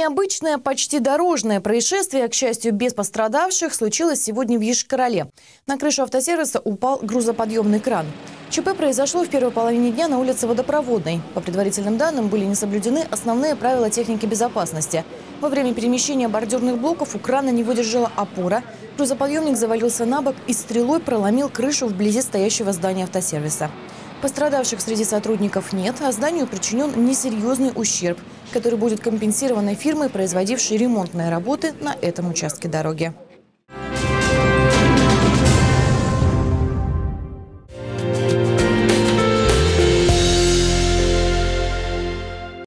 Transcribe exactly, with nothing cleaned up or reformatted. Необычное, почти дорожное происшествие, к счастью, без пострадавших, случилось сегодня в Йошкар-Оле. На крышу автосервиса упал грузоподъемный кран. ЧП произошло в первой половине дня на улице Водопроводной. По предварительным данным, были не соблюдены основные правила техники безопасности. Во время перемещения бордюрных блоков у крана не выдержала опора. Грузоподъемник завалился на бок и стрелой проломил крышу вблизи стоящего здания автосервиса. Пострадавших среди сотрудников нет, а зданию причинен несерьезный ущерб, который будет компенсирован фирмой, производившей ремонтные работы на этом участке дороги.